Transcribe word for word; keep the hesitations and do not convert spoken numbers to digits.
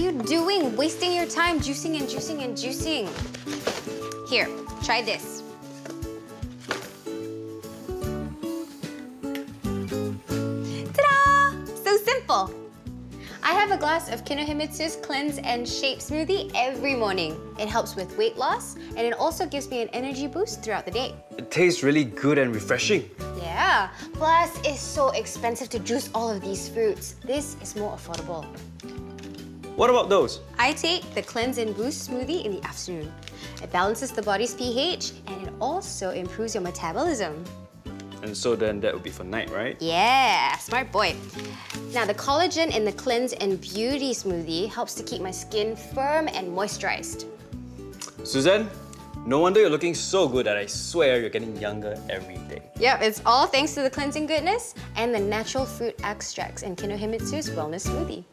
are you doing? Wasting your time juicing and juicing and juicing. Here, try this. Ta-da! So simple. I have a glass of Kinohimitsu's Cleanse and Shape Smoothie every morning. It helps with weight loss, and it also gives me an energy boost throughout the day. It tastes really good and refreshing. Yeah, plus it's so expensive to juice all of these fruits. This is more affordable. What about those? I take the Cleanse and Boost Smoothie in the afternoon. It balances the body's pH, and it also improves your metabolism. And so then that would be for night, right? Yeah, smart boy. Now, the collagen in the Cleanse and Beauty Smoothie helps to keep my skin firm and moisturized. Suzanne, no wonder you're looking so good that I swear you're getting younger every day. Yep, it's all thanks to the cleansing goodness and the natural fruit extracts in Kinohimitsu's Wellness Smoothie.